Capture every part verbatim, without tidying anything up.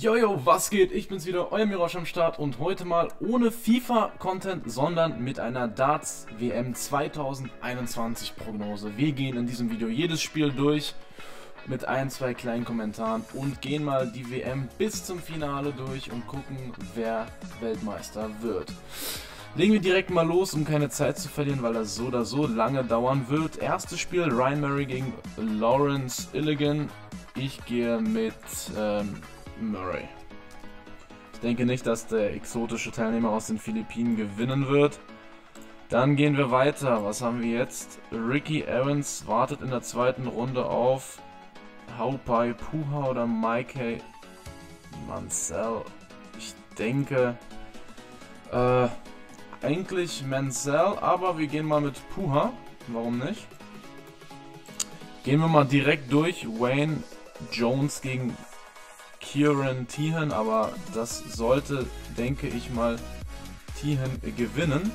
Jojo, was geht? Ich bin's wieder, euer Mirosch am Start und heute mal ohne FIFA-Content, sondern mit einer Darts-W M zwanzig einundzwanzig-Prognose. Wir gehen in diesem Video jedes Spiel durch mit ein, zwei kleinen Kommentaren und gehen mal die W M bis zum Finale durch und gucken, wer Weltmeister wird. Legen wir direkt mal los, um keine Zeit zu verlieren, weil das so oder so lange dauern wird. Erstes Spiel, Ryan Murray gegen Lawrence Illigan. Ich gehe mit... Ähm, Murray. Ich denke nicht, dass der exotische Teilnehmer aus den Philippinen gewinnen wird. Dann gehen wir weiter. Was haben wir jetzt? Ricky Evans wartet in der zweiten Runde auf Haupai Puha oder Mike Mansell. Ich denke äh, eigentlich Mansell, aber wir gehen mal mit Puha. Warum nicht? Gehen wir mal direkt durch. Wayne Jones gegen Kieran Teehan, aber das sollte, denke ich mal, Teehan gewinnen.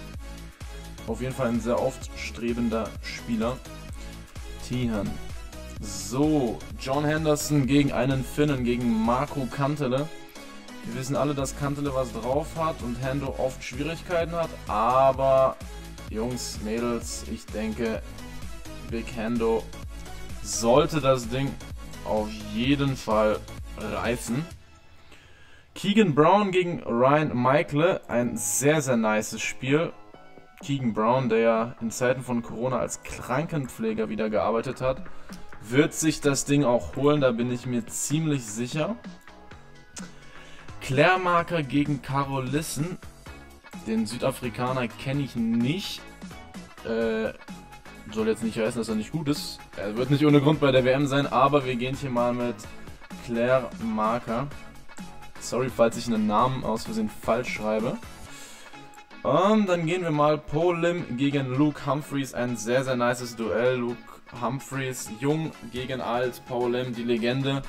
Auf jeden Fall ein sehr aufstrebender Spieler. Teehan. So, John Henderson gegen einen Finnen, gegen Marco Kantele. Wir wissen alle, dass Kantele was drauf hat und Hendo oft Schwierigkeiten hat, aber Jungs, Mädels, ich denke, Big Hendo sollte das Ding auf jeden Fall reißen. Keegan Brown gegen Ryan Michael, ein sehr, sehr nices Spiel. Keegan Brown, der ja in Zeiten von Corona als Krankenpfleger wieder gearbeitet hat, wird sich das Ding auch holen, da bin ich mir ziemlich sicher. Claire Marker gegen Carolissen, den Südafrikaner kenne ich nicht. Äh, soll jetzt nicht heißen, dass er nicht gut ist. Er wird nicht ohne Grund bei der W M sein, aber wir gehen hier mal mit Claire Marker. Sorry, falls ich einen Namen aus Versehen falsch schreibe. Und dann gehen wir mal Paul Lim gegen Luke Humphries. Ein sehr, sehr nices Duell. Luke Humphries, jung gegen alt. Paul Lim, die Legende.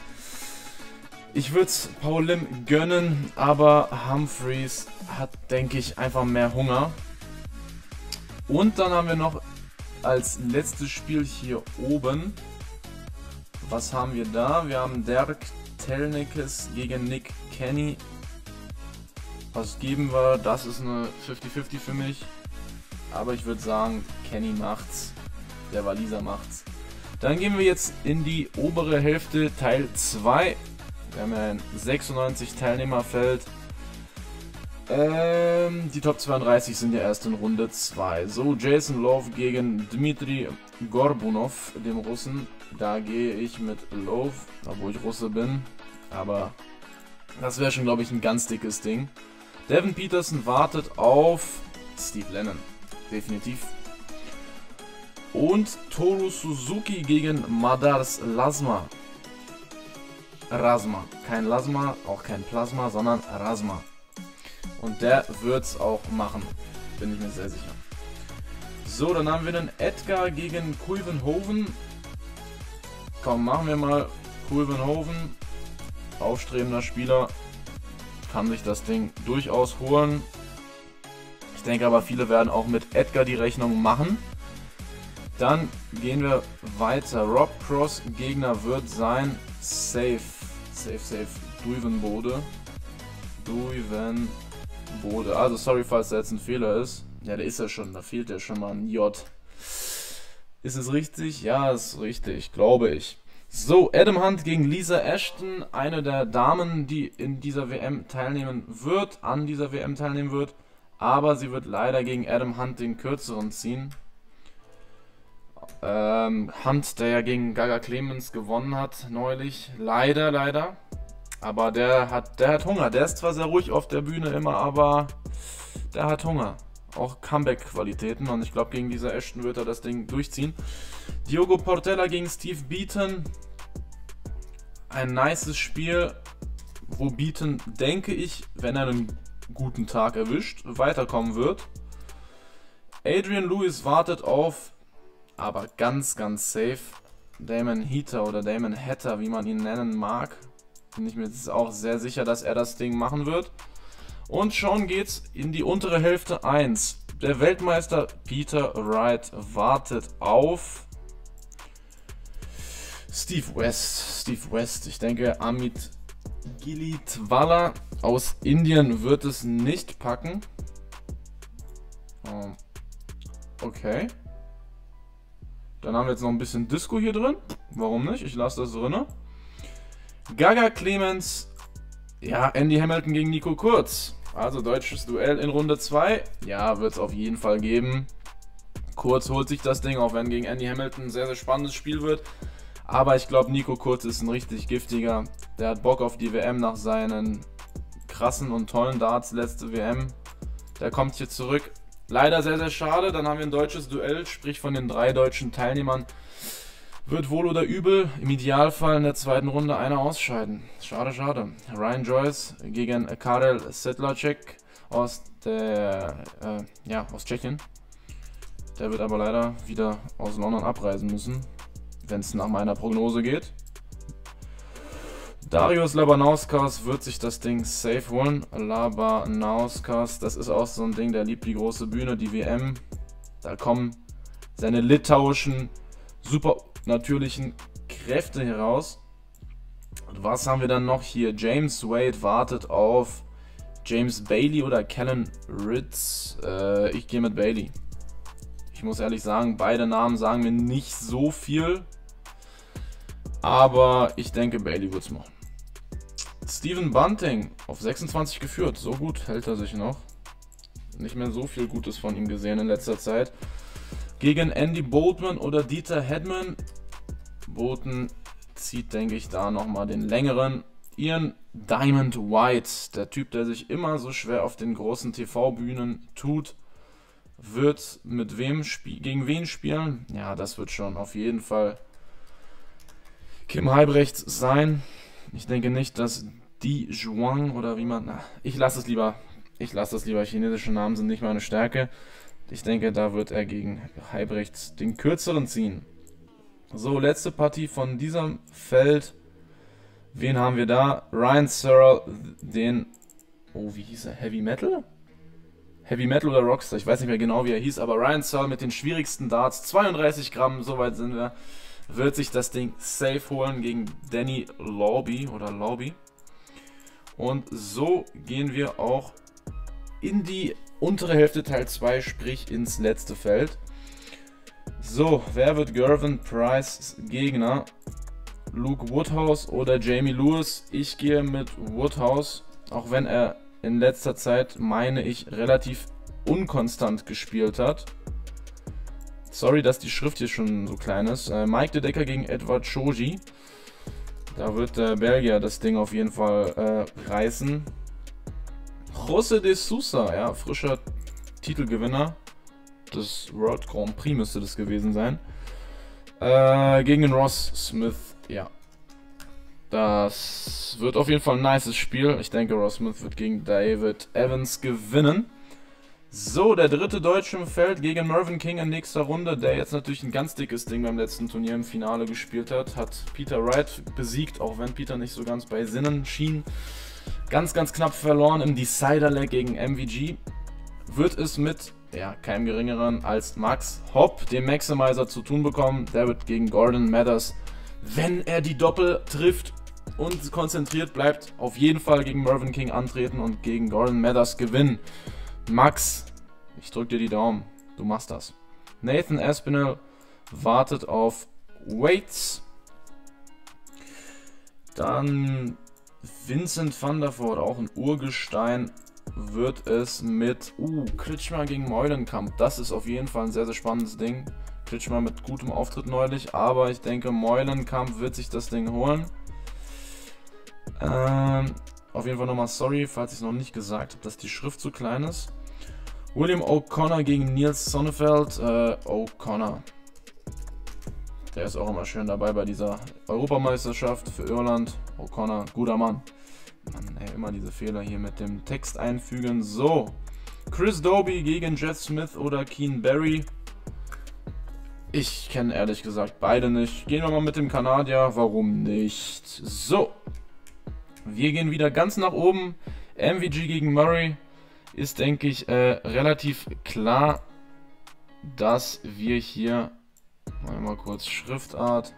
Ich würde es Paul Lim gönnen, aber Humphries hat, denke ich, einfach mehr Hunger. Und dann haben wir noch als letztes Spiel hier oben. Was haben wir da? Wir haben Dirk Telnikes gegen Nick Kenny. Was geben wir? Das ist eine fifty fifty für mich. Aber ich würde sagen, Kenny macht's. Der Waliser macht's. Dann gehen wir jetzt in die obere Hälfte, Teil zwei. Wir haben ja ein sechsundneunzig-Teilnehmerfeld. Ähm, die Top zweiunddreißig sind ja erst in Runde zwei. So, Jason Love gegen Dmitri Gorbunov, dem Russen. Da gehe ich mit Love, obwohl ich Russe bin, aber das wäre schon, glaube ich, ein ganz dickes Ding. Devon Petersen wartet auf Steve Lennon, definitiv. Und Toru Suzuki gegen Madars Lasma. Rasma, kein Lasma, auch kein Plasma, sondern Rasma. Und der wird es auch machen, bin ich mir sehr sicher. So, dann haben wir den Edgar gegen Kuivenhoven. Komm, machen wir mal Kuivenhoven, aufstrebender Spieler, kann sich das Ding durchaus holen. Ich denke aber, viele werden auch mit Edgar die Rechnung machen. Dann gehen wir weiter. Rob Cross Gegner wird sein safe, safe, safe, Duivenbode, Duivenbode, also sorry, falls da jetzt ein Fehler ist. Ja, der ist ja schon, da fehlt ja schon mal ein J. Ist es richtig? Ja, ist richtig, glaube ich. So, Adam Hunt gegen Lisa Ashton, eine der Damen, die in dieser W M teilnehmen wird, an dieser W M teilnehmen wird, aber sie wird leider gegen Adam Hunt den Kürzeren ziehen. Ähm, Hunt, der ja gegen Gaga Clemens gewonnen hat neulich, leider, leider, aber der hat, der hat Hunger, der ist zwar sehr ruhig auf der Bühne immer, aber der hat Hunger. Auch Comeback-Qualitäten und ich glaube, gegen dieser Ashton wird er das Ding durchziehen. Diogo Portela gegen Steve Beaton. Ein nices Spiel, wo Beaton, denke ich, wenn er einen guten Tag erwischt, weiterkommen wird. Adrian Lewis wartet auf, aber ganz, ganz safe, Damon Heta oder Damon Heta, wie man ihn nennen mag. Bin ich mir jetzt auch sehr sicher, dass er das Ding machen wird. Und schon geht's in die untere Hälfte eins. Der Weltmeister Peter Wright wartet auf Steve West. Steve West, ich denke Amit Gilitwala aus Indien wird es nicht packen. Oh. Okay. Dann haben wir jetzt noch ein bisschen Disco hier drin. Warum nicht? Ich lasse das drin. Gaga Clemens. Ja, Andy Hamilton gegen Nico Kurz. Also deutsches Duell in Runde zwei. Ja, wird es auf jeden Fall geben. Kurz holt sich das Ding, auch wenn gegen Andy Hamilton ein sehr, sehr spannendes Spiel wird. Aber ich glaube, Nico Kurz ist ein richtig giftiger. Der hat Bock auf die W M nach seinen krassen und tollen Darts, letzte W M. Der kommt hier zurück. Leider sehr, sehr schade. Dann haben wir ein deutsches Duell, sprich von den drei deutschen Teilnehmern wird wohl oder übel im Idealfall in der zweiten Runde einer ausscheiden. Schade, schade. Ryan Joyce gegen Karel Sedlacek aus der, äh, ja, aus Tschechien. Der wird aber leider wieder aus London abreisen müssen, wenn es nach meiner Prognose geht. Darius Labanauskas wird sich das Ding safe holen. Labanauskas, das ist auch so ein Ding, der liebt die große Bühne, die W M. Da kommen seine litauischen, supernatürlichen Kräfte heraus. Und was haben wir dann noch hier? James Wade wartet auf James Bailey oder Callan Ritz. Äh, ich gehe mit Bailey. Ich muss ehrlich sagen, beide Namen sagen mir nicht so viel. Aber ich denke, Bailey wird es machen. Steven Bunting auf sechsundzwanzig geführt. So gut hält er sich noch. Nicht mehr so viel Gutes von ihm gesehen in letzter Zeit. Gegen Andy Boatman oder Dieter Hedman. Boatman zieht, denke ich, da nochmal den längeren. Ian Diamond White, der Typ, der sich immer so schwer auf den großen T V-Bühnen tut, wird mit wem spielen? Gegen wen spielen? Ja, das wird schon auf jeden Fall Kim Halbrecht sein. Ich denke nicht, dass Di Zhuang oder wie man... Na, ich lasse es lieber. Ich lasse das lieber. Chinesische Namen sind nicht meine Stärke. Ich denke, da wird er gegen Halbrecht den kürzeren ziehen. So, letzte Partie von diesem Feld. Wen haben wir da? Ryan Searle, den... Oh, wie hieß er? Heavy Metal? Heavy Metal oder Rockstar? Ich weiß nicht mehr genau, wie er hieß. Aber Ryan Searle mit den schwierigsten Darts. zweiunddreißig Gramm, soweit sind wir. Wird sich das Ding safe holen gegen Danny Lauby oder Lauby. Und so gehen wir auch in die untere Hälfte Teil zwei, sprich ins letzte Feld. So, wer wird Gerwin Price Gegner? Luke Woodhouse oder Jamie Lewis? Ich gehe mit Woodhouse, auch wenn er in letzter Zeit, meine ich, relativ unkonstant gespielt hat. Sorry, dass die Schrift hier schon so klein ist. Äh, Mike de Decker gegen Edward Shoji. Da wird der Belgier das Ding auf jeden Fall äh, reißen. José de Sousa, ja, frischer Titelgewinner des World Grand Prix müsste das gewesen sein. Äh, gegen den Ross Smith, ja. Das wird auf jeden Fall ein nices Spiel. Ich denke, Ross Smith wird gegen David Evans gewinnen. So, der dritte Deutsche im Feld gegen Mervyn King in nächster Runde, der jetzt natürlich ein ganz dickes Ding beim letzten Turnier im Finale gespielt hat, hat Peter Wright besiegt, auch wenn Peter nicht so ganz bei Sinnen schien. Ganz, ganz knapp verloren im Decider-Leg gegen M V G. Wird es mit, ja, keinem Geringeren als Max Hopp, dem Maximizer, zu tun bekommen. Der wird gegen Gordon Madars, wenn er die Doppel trifft und konzentriert bleibt, auf jeden Fall gegen Mervyn King antreten und gegen Gordon Madars gewinnen. Max, ich drücke dir die Daumen, du machst das. Nathan Aspinall wartet auf Waits. Dann Vincent van der Voort, auch ein Urgestein, wird es mit uh, Kritschmer gegen Meulenkamp. Das ist auf jeden Fall ein sehr, sehr spannendes Ding. Kritschmer mit gutem Auftritt neulich, aber ich denke, Meulenkamp wird sich das Ding holen. Ähm... Auf jeden Fall nochmal sorry, falls ich es noch nicht gesagt habe, dass die Schrift zu klein ist. William O'Connor gegen Nils Sonnefeld. Äh, O'Connor. Der ist auch immer schön dabei bei dieser Europameisterschaft für Irland. O'Connor, guter Mann. Mann, ey, immer diese Fehler hier mit dem Text einfügen. So, Chris Dobie gegen Jeff Smith oder Keen Barry. Ich kenne ehrlich gesagt beide nicht. Gehen wir mal mit dem Kanadier, warum nicht? So. Wir gehen wieder ganz nach oben. M V G gegen Murray ist, denke ich, äh, relativ klar, dass wir hier mal kurz Schriftart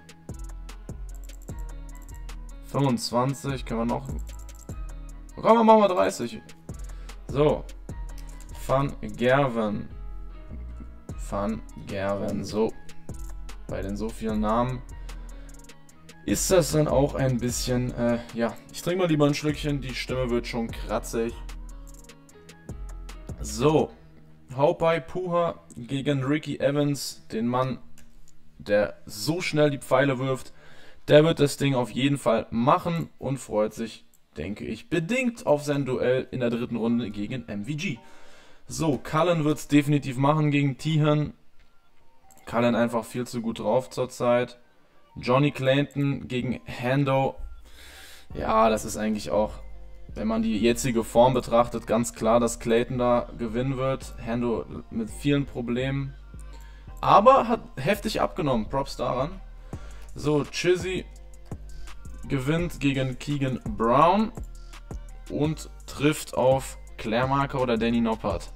fünfundzwanzig können wir noch. Komm, wir machen mal dreißig. So. Van Gerwen. Van Gerwen. So. Bei den so vielen Namen ist das dann auch ein bisschen. Äh, ja. Ich trinke mal lieber ein Schlückchen. Die Stimme wird schon kratzig. So. Haupai Puha gegen Ricky Evans. Den Mann, der so schnell die Pfeile wirft. Der wird das Ding auf jeden Fall machen und freut sich, denke ich, bedingt auf sein Duell in der dritten Runde gegen M V G. So, Cullen wird es definitiv machen gegen Teehan. Cullen einfach viel zu gut drauf zurzeit. Johnny Clayton gegen Hando. Ja, das ist eigentlich auch, wenn man die jetzige Form betrachtet, ganz klar, dass Clayton da gewinnen wird. Hando mit vielen Problemen. Aber hat heftig abgenommen, Props daran. So, Chizzy gewinnt gegen Keegan Brown und trifft auf Claire Marker oder Danny Noppert.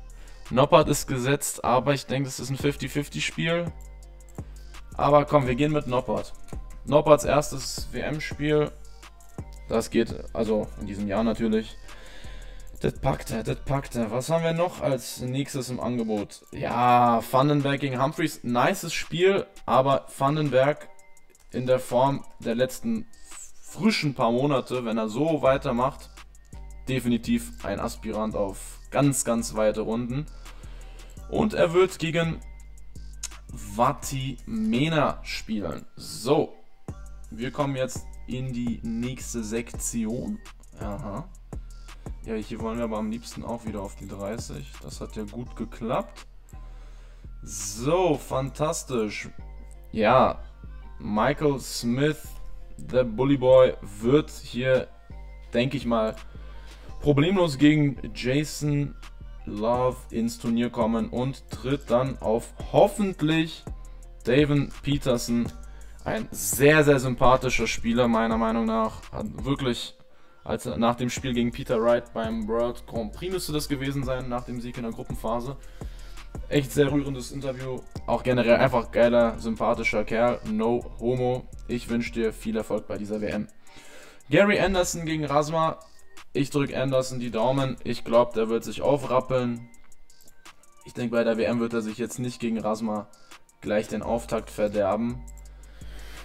Noppert ist gesetzt, aber ich denke, es ist ein fifty fifty-Spiel. Aber komm, wir gehen mit Noppert. Nopperts erstes W M-Spiel. Das geht, also in diesem Jahr natürlich. Das packt er, das packt er. Was haben wir noch als nächstes im Angebot? Ja, Vandenberg gegen Humphries. Nices Spiel, aber Vandenberg in der Form der letzten frischen paar Monate, wenn er so weitermacht, definitiv ein Aspirant auf ganz, ganz weite Runden. Und er wird gegen Vati Mena spielen. So, wir kommen jetzt in die nächste Sektion. Aha. Ja, hier wollen wir aber am liebsten auch wieder auf die dreißig. Das hat ja gut geklappt. So, fantastisch. Ja, Michael Smith, der Bully Boy, wird hier, denke ich mal, problemlos gegen Jason Love ins Turnier kommen und tritt dann auf hoffentlich Devon Petersen. Ein sehr, sehr sympathischer Spieler, meiner Meinung nach. Hat wirklich, als nach dem Spiel gegen Peter Wright beim World Grand Prix müsste das gewesen sein, nach dem Sieg in der Gruppenphase. Echt sehr rührendes Interview, auch generell einfach geiler, sympathischer Kerl, no homo. Ich wünsche dir viel Erfolg bei dieser W M. Gary Anderson gegen Lasma. Ich drücke Anderson die Daumen, ich glaube, der wird sich aufrappeln. Ich denke, bei der W M wird er sich jetzt nicht gegen Lasma gleich den Auftakt verderben.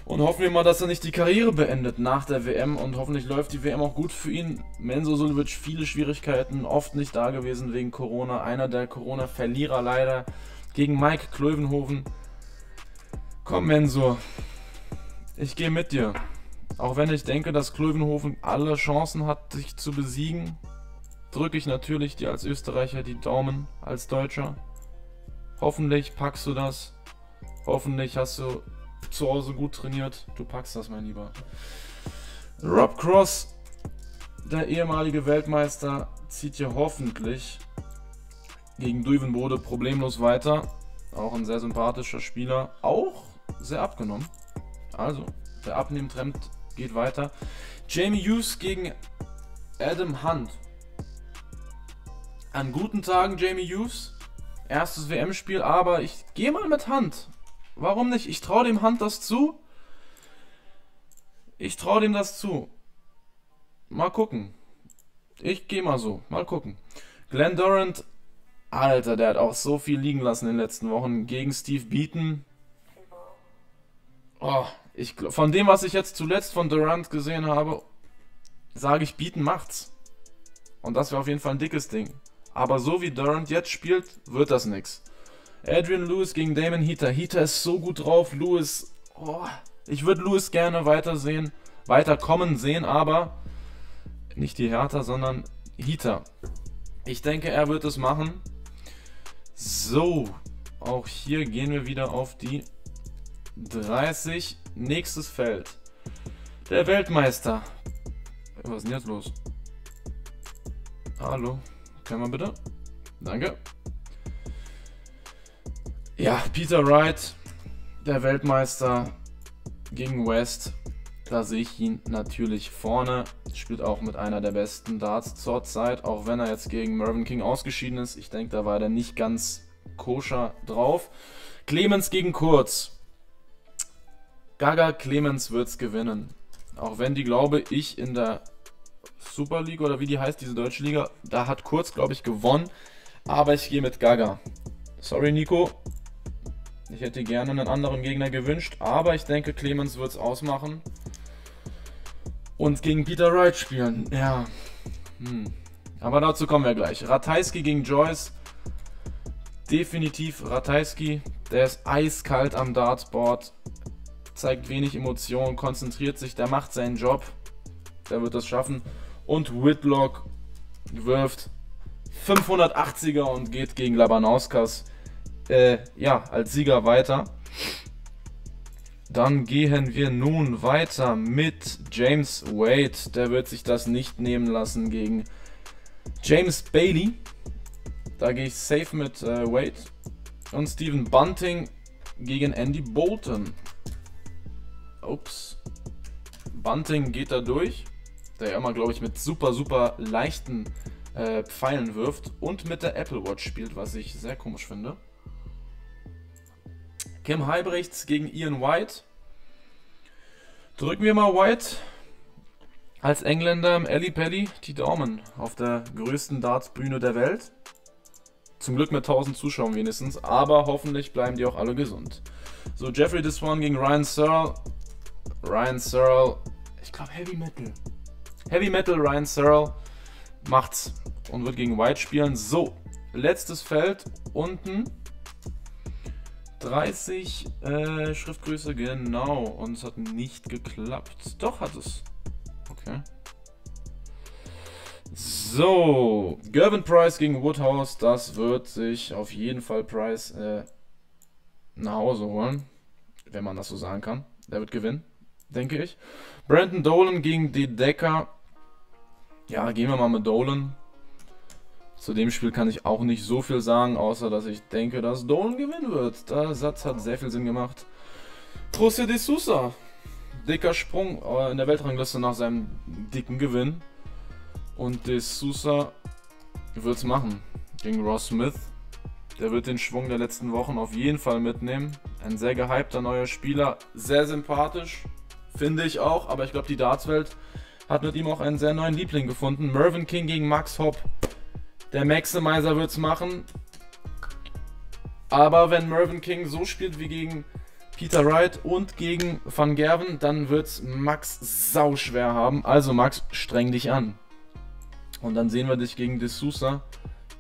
Und hoffen wir mal, dass er nicht die Karriere beendet nach der W M und hoffentlich läuft die W M auch gut für ihn. Menzo Sulic, viele Schwierigkeiten, oft nicht da gewesen wegen Corona. Einer der Corona-Verlierer leider gegen Mike Kuivenhoven. Komm Menzo, ich gehe mit dir. Auch wenn ich denke, dass Kuivenhoven alle Chancen hat, dich zu besiegen, drücke ich natürlich dir als Österreicher die Daumen, als Deutscher. Hoffentlich packst du das, hoffentlich hast du zu Hause gut trainiert. Du packst das, mein Lieber. Rob Cross, der ehemalige Weltmeister, zieht hier hoffentlich gegen Duivenbode problemlos weiter. Auch ein sehr sympathischer Spieler. Auch sehr abgenommen. Also, der Abnehmtrend geht weiter. Jamie Hughes gegen Adam Hunt. An guten Tagen, Jamie Hughes. Erstes W M-Spiel, aber ich gehe mal mit Hunt. Warum nicht? Ich traue dem Hunt das zu. Ich traue dem das zu. Mal gucken. Ich gehe mal so. Mal gucken. Glenn Durant. Alter, der hat auch so viel liegen lassen in den letzten Wochen. Gegen Steve Beaton. Oh, ich, von dem, was ich jetzt zuletzt von Durant gesehen habe, sage ich, Beaton macht's. Und das wäre auf jeden Fall ein dickes Ding. Aber so wie Durant jetzt spielt, wird das nichts. Adrian Lewis gegen Damon Heta. Heta ist so gut drauf. Lewis, oh, ich würde Lewis gerne weitersehen, weiterkommen sehen, aber nicht die Hertha, sondern Heta. Ich denke, er wird es machen. So, auch hier gehen wir wieder auf die dreißig. Nächstes Feld. Der Weltmeister. Was ist denn jetzt los? Hallo, können wir bitte? Danke. Ja, Peter Wright, der Weltmeister gegen West, da sehe ich ihn natürlich vorne, spielt auch mit einer der besten Darts zurzeit, auch wenn er jetzt gegen Mervyn King ausgeschieden ist, ich denke, da war der nicht ganz koscher drauf. Clemens gegen Kurz, Gaga Clemens wird's gewinnen, Auch wenn die, glaube ich, in der Super League oder wie die heißt, diese deutsche Liga, da hat Kurz, glaube ich, gewonnen. Aber ich gehe mit Gaga. Sorry, Nico. Ich hätte gerne einen anderen Gegner gewünscht, aber ich denke, Clemens wird es ausmachen und gegen Peter Wright spielen. Ja, hm. Aber dazu kommen wir gleich. Ratajski gegen Joyce. Definitiv Ratajski. Der ist eiskalt am Dartboard, zeigt wenig Emotionen, konzentriert sich, der macht seinen Job. Der wird das schaffen. Und Whitlock wirft fünfhundertachtziger und geht gegen Labanauskas äh, ja, als Sieger weiter. Dann gehen wir nun weiter mit James Wade. Der wird sich das nicht nehmen lassen gegen James Bailey. Da gehe ich safe mit äh, Wade. Und Steven Bunting gegen Andy Boatman. Ups. Bunting geht da durch, der ja immer, glaube ich, mit super, super leichten äh, Pfeilen wirft und mit der Apple Watch spielt, was ich sehr komisch finde. Kim Halbrechts gegen Ian White. Drücken wir mal White als Engländer im Alley Pally die Daumen auf der größten Dartsbühne der Welt. Zum Glück mit tausend Zuschauern wenigstens, aber hoffentlich bleiben die auch alle gesund. So, Jeffrey de Swan gegen Ryan Searle. Ryan Searle, ich glaube Heavy Metal. Heavy Metal Ryan Searle macht's und wird gegen White spielen. So, letztes Feld unten. dreißig äh, Schriftgröße, genau. Und es hat nicht geklappt. Doch, hat es. Okay. So, Gerwin Price gegen Woodhouse. Das wird sich auf jeden Fall Price äh, nach Hause holen, wenn man das so sagen kann. Der wird gewinnen, denke ich. Brandon Dolan gegen die Decker. Ja, gehen wir mal mit Dolan. Zu dem Spiel kann ich auch nicht so viel sagen, außer dass ich denke, dass Dolan gewinnen wird. Der Satz hat sehr viel Sinn gemacht. José de Sousa. Dicker Sprung in der Weltrangliste nach seinem dicken Gewinn. Und de Sousa wird es machen gegen Ross Smith. Der wird den Schwung der letzten Wochen auf jeden Fall mitnehmen. Ein sehr gehypter neuer Spieler, sehr sympathisch, finde ich auch. Aber ich glaube, die Dartswelt hat mit ihm auch einen sehr neuen Liebling gefunden. Mervyn King gegen Max Hopp. Der Maximizer wird es machen. Aber wenn Mervyn King so spielt wie gegen Peter Wright und gegen Van Gerwen, dann wird es Max sauschwer haben. Also Max, streng dich an. Und dann sehen wir dich gegen de Sousa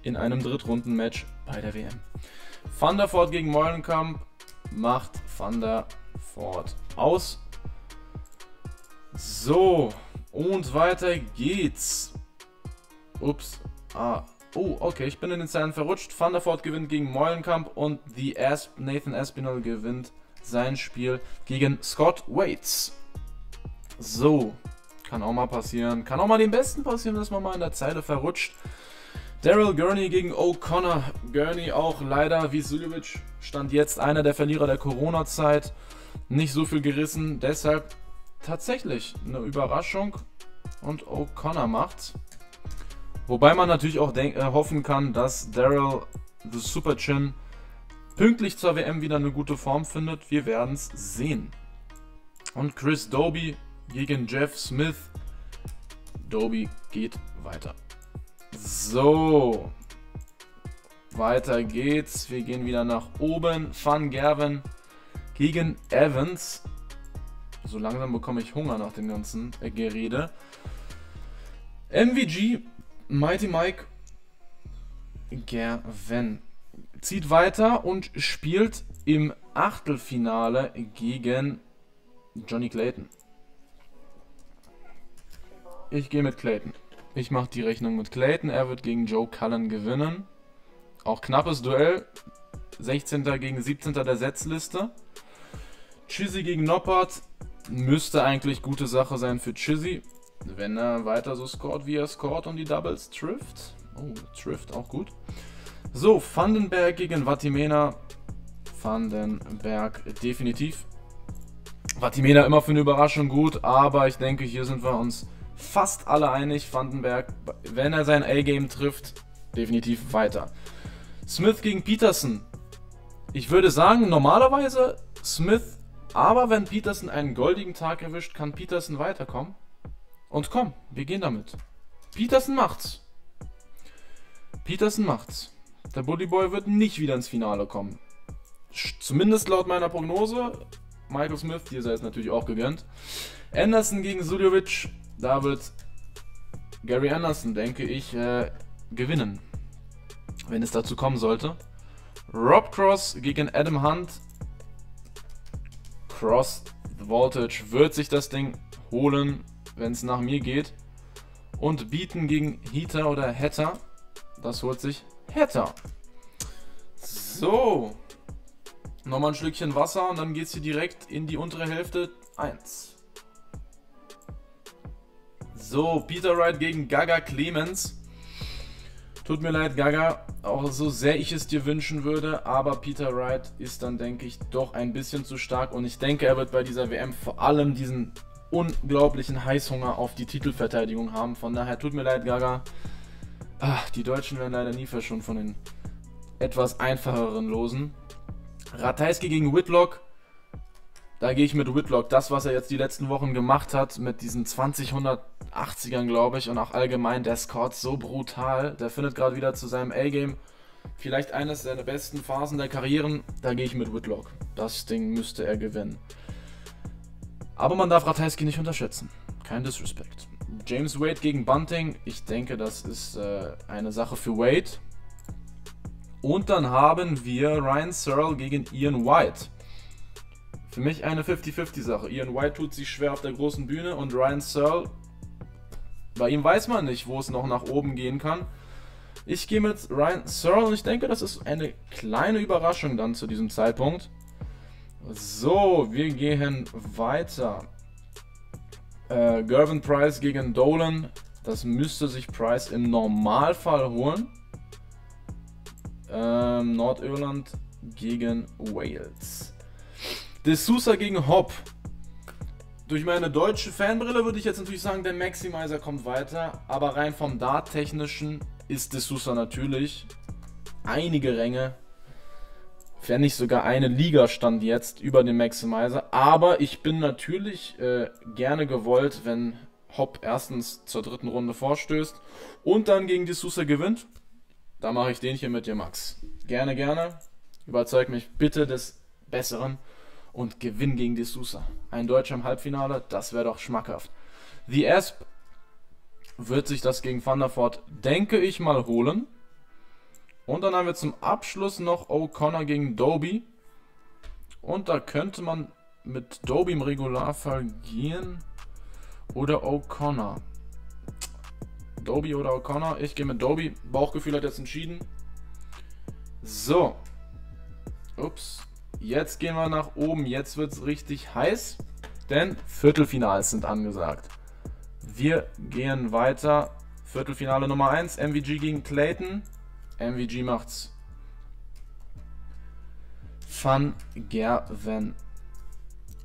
in einem Drittrunden-Match bei der W M. Van der Voort gegen Meulenkamp macht Van der Voort aus. So, und weiter geht's. Ups. Ah. Oh, okay, ich bin in den Zeilen verrutscht. Van der Voort gewinnt gegen Meulenkamp und die Asp Nathan Aspinall gewinnt sein Spiel gegen Scott Waits. So, kann auch mal passieren. Kann auch mal dem Besten passieren, dass man mal in der Zeile verrutscht. Daryl Gurney gegen O'Connor. Gurney auch leider, wie Suljevic, stand jetzt einer der Verlierer der Corona-Zeit. Nicht so viel gerissen, deshalb tatsächlich eine Überraschung. Und O'Connor macht's. Wobei man natürlich auch äh, hoffen kann, dass Daryl the Superchin pünktlich zur W M wieder eine gute Form findet. Wir werden's sehen. Und Chris Dobie gegen Jeff Smith. Dobie geht weiter. So, weiter geht's. Wir gehen wieder nach oben. Van Gerwen gegen Evans. So langsam bekomme ich Hunger nach dem ganzen äh, Gerede. M V G, Mighty Mike, Gerwen zieht weiter und spielt im Achtelfinale gegen Johnny Clayton. Ich gehe mit Clayton. Ich mache die Rechnung mit Clayton. Er wird gegen Joe Cullen gewinnen. Auch knappes Duell. sechzehnter gegen siebzehnter der Setzliste. Chizzy gegen Noppert. Müsste eigentlich gute Sache sein für Chizzy, wenn er weiter so scored, wie er scored und die Doubles trifft. Oh, trifft auch gut. So, Vandenberg gegen Vatimena. Vandenberg definitiv. Vatimena immer für eine Überraschung gut, aber ich denke, hier sind wir uns fast alle einig. Vandenberg, wenn er sein A-Game trifft, definitiv weiter. Smith gegen Petersen. Ich würde sagen, normalerweise Smith Aber wenn Petersen einen goldigen Tag erwischt, kann Petersen weiterkommen. Und komm, wir gehen damit. Petersen macht's. Petersen macht's. Der Bullyboy wird nicht wieder ins Finale kommen. Zumindest laut meiner Prognose. Michael Smith, dir sei es natürlich auch gegönnt. Anderson gegen Suljovic. Da wird Gary Anderson, denke ich, äh, gewinnen. Wenn es dazu kommen sollte. Rob Cross gegen Adam Hunt. Cross the Voltage wird sich das Ding holen, wenn es nach mir geht. Und Beaton gegen Heta oder Heta. Das holt sich Heta. So. Nochmal ein Schlückchen Wasser und dann geht es hier direkt in die untere Hälfte. eins. So, Peter Wright gegen Gaga Clemens. Tut mir leid, Gaga, auch so sehr ich es dir wünschen würde, aber Peter Wright ist dann, denke ich, doch ein bisschen zu stark. Und ich denke, er wird bei dieser W M vor allem diesen unglaublichen Heißhunger auf die Titelverteidigung haben. Von daher, tut mir leid, Gaga. Ach, die Deutschen werden leider nie verschont von den etwas einfacheren Losen. Ratajski gegen Whitlock, da gehe ich mit Whitlock. Das, was er jetzt die letzten Wochen gemacht hat, mit diesen zwanzig hundertachtzigern, glaube ich, und auch allgemein, der scored so brutal. Der findet gerade wieder zu seinem A-Game vielleicht eines seiner besten Phasen der Karrieren. Da gehe ich mit Whitlock. Das Ding müsste er gewinnen. Aber man darf Ratajski nicht unterschätzen. Kein Disrespect. James Wade gegen Bunting. Ich denke, das ist äh, eine Sache für Wade. Und dann haben wir Ryan Searle gegen Ian White. Für mich eine fifty fifty Sache. Ian White tut sich schwer auf der großen Bühne und Ryan Searle, bei ihm weiß man nicht, wo es noch nach oben gehen kann. Ich gehe mit Ryan Searle und ich denke, das ist eine kleine Überraschung dann zu diesem Zeitpunkt. So, wir gehen weiter. Äh, Gerwin Price gegen Dolan. Das müsste sich Price im Normalfall holen. Ähm, Nordirland gegen Wales. De Sousa gegen Hopp. Durch meine deutsche Fanbrille würde ich jetzt natürlich sagen, der Maximizer kommt weiter, aber rein vom Dart-Technischen ist De Sousa natürlich einige Ränge, wenn nicht sogar eine Liga stand jetzt über den Maximizer, aber ich bin natürlich äh, gerne gewollt, wenn Hopp erstens zur dritten Runde vorstößt und dann gegen De Sousa gewinnt. Da mache ich den hier mit dir, Max. Gerne, gerne. Überzeug mich bitte des Besseren und gewinn gegen De Sousa. Ein Deutscher im Halbfinale, das wäre doch schmackhaft. The Asp wird sich das gegen Van der Voort, denke ich, mal holen. Und dann haben wir zum Abschluss noch O'Connor gegen Doby. Und da könnte man mit Doby im Regularfall gehen oder O'Connor. Doby oder O'Connor. Ich gehe mit Doby. Bauchgefühl hat jetzt entschieden. So. Ups. Jetzt gehen wir nach oben. Jetzt wird es richtig heiß, denn Viertelfinals sind angesagt. Wir gehen weiter. Viertelfinale Nummer eins. M V G gegen Clayton. M V G macht's. Van Gerwen.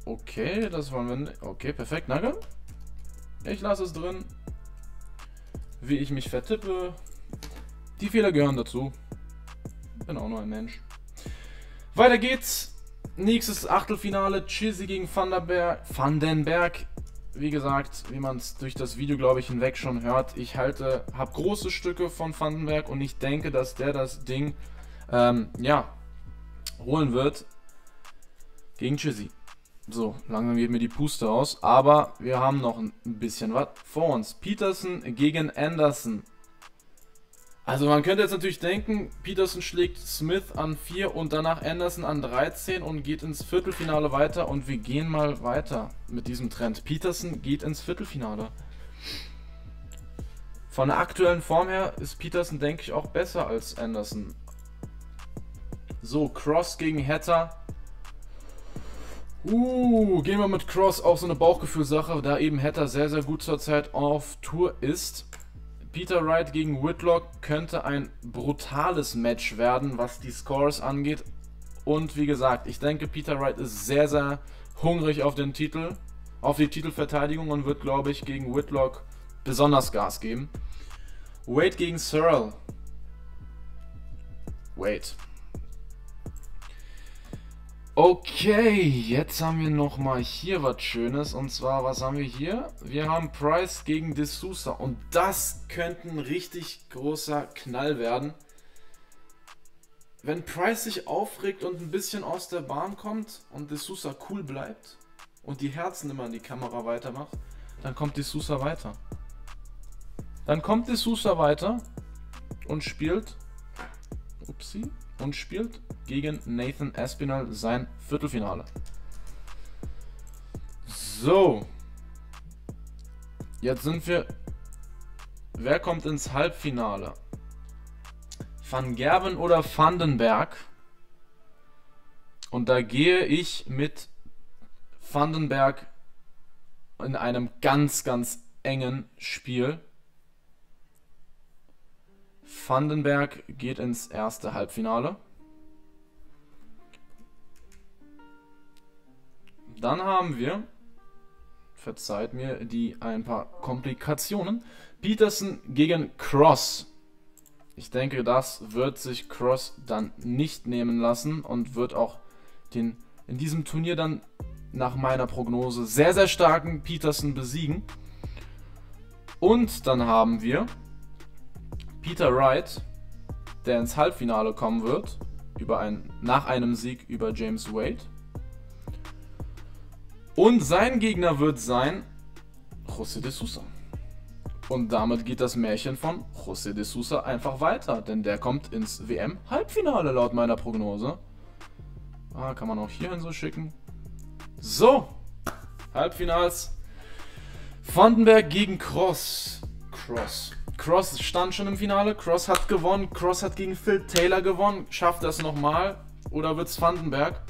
Okay, das wollen wir nicht. Okay, perfekt. Danke. Ich lasse es drin. Wie ich mich vertippe, die Fehler gehören dazu. Bin auch nur ein Mensch. Weiter geht's. Nächstes Achtelfinale: Chizzy gegen Van den Berg. Van den Berg. Wie gesagt, wie man es durch das Video, glaube ich, hinweg schon hört, ich halte, habe große Stücke von Van den Berg und ich denke, dass der das Ding ähm, ja holen wird gegen Chizzy. So, langsam geht mir die Puste aus, aber wir haben noch ein bisschen was vor uns. Petersen gegen Anderson. Also man könnte jetzt natürlich denken, Petersen schlägt Smith an vier und danach Anderson an dreizehn und geht ins Viertelfinale weiter. Und wir gehen mal weiter mit diesem Trend. Petersen geht ins Viertelfinale. Von der aktuellen Form her ist Petersen, denke ich, auch besser als Anderson. So, Cross gegen Heta. Uh, gehen wir mit Cross, auch so eine Bauchgefühlsache, da eben Heta sehr, sehr gut zurzeit auf Tour ist. Peter Wright gegen Whitlock könnte ein brutales Match werden, was die Scores angeht. Und wie gesagt, ich denke, Peter Wright ist sehr, sehr hungrig auf den Titel, auf die Titelverteidigung und wird, glaube ich, gegen Whitlock besonders Gas geben. Wade gegen Searle. Wade. Okay, jetzt haben wir nochmal hier was Schönes. Und zwar, was haben wir hier? Wir haben Price gegen De Sousa. Und das könnte ein richtig großer Knall werden. Wenn Price sich aufregt und ein bisschen aus der Bahn kommt und De Sousa cool bleibt und die Herzen immer in die Kamera weitermacht, dann kommt De Sousa weiter. Dann kommt De Sousa weiter und spielt... Upsi. Und spielt gegen Nathan Aspinall sein Viertelfinale. So. Jetzt sind wir... Wer kommt ins Halbfinale? Van Gerwen oder Vandenberg? Und da gehe ich mit Vandenberg in einem ganz, ganz engen Spiel. Vandenberg geht ins erste Halbfinale. Dann haben wir, verzeiht mir die ein paar Komplikationen, Petersen gegen Cross. Ich denke, das wird sich Cross dann nicht nehmen lassen und wird auch den in diesem Turnier dann nach meiner Prognose sehr, sehr starken Petersen besiegen. Und dann haben wir Peter Wright, der ins Halbfinale kommen wird, über ein, nach einem Sieg über James Wade. Und sein Gegner wird sein José de Sousa. Und damit geht das Märchen von José de Sousa einfach weiter, denn der kommt ins W M-Halbfinale laut meiner Prognose. Ah, kann man auch hierhin so schicken. So, Halbfinals. Vandenberg gegen Cross. Cross. Cross stand schon im Finale, Cross hat gewonnen, Cross hat gegen Phil Taylor gewonnen. Schafft er es nochmal? Oder wird's Vandenberg?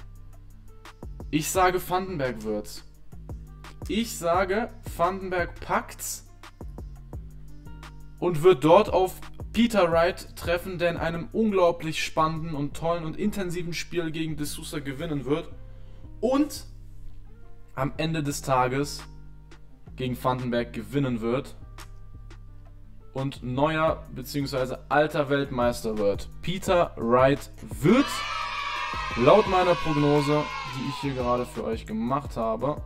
Ich sage, Vandenberg wird's. Ich sage, Vandenberg packt's und wird dort auf Peter Wright treffen, der in einem unglaublich spannenden und tollen und intensiven Spiel gegen De Sousa gewinnen wird. Und am Ende des Tages gegen Vandenberg gewinnen wird. Und neuer bzw. alter Weltmeister wird. Peter Wright wird laut meiner Prognose, die ich hier gerade für euch gemacht habe,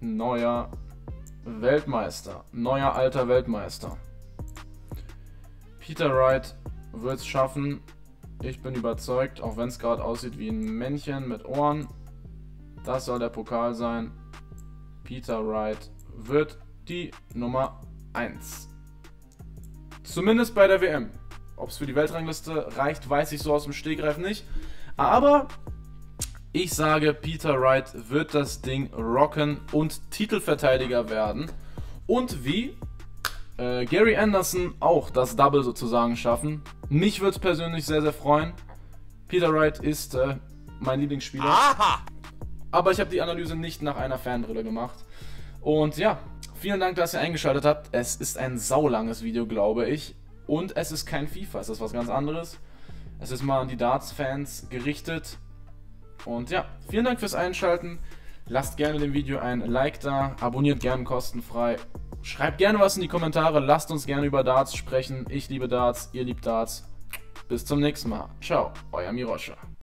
neuer Weltmeister. Neuer alter Weltmeister. Peter Wright wird es schaffen. Ich bin überzeugt, auch wenn es gerade aussieht wie ein Männchen mit Ohren. Das soll der Pokal sein. Peter Wright wird die Nummer eins. Zumindest bei der W M. Ob es für die Weltrangliste reicht, weiß ich so aus dem Stegreif nicht. Aber ich sage, Peter Wright wird das Ding rocken und Titelverteidiger werden. Und wie äh, Gary Anderson auch das Double sozusagen schaffen. Mich würde es persönlich sehr, sehr freuen. Peter Wright ist äh, mein Lieblingsspieler. Aha. Aber ich habe die Analyse nicht nach einer Fanbrille gemacht. Und ja. Vielen Dank, dass ihr eingeschaltet habt. Es ist ein saulanges Video, glaube ich. Und es ist kein FIFA, es ist was ganz anderes. Es ist mal an die Darts-Fans gerichtet. Und ja, vielen Dank fürs Einschalten. Lasst gerne dem Video ein Like da. Abonniert gerne kostenfrei. Schreibt gerne was in die Kommentare. Lasst uns gerne über Darts sprechen. Ich liebe Darts, ihr liebt Darts. Bis zum nächsten Mal. Ciao, euer Miroscha.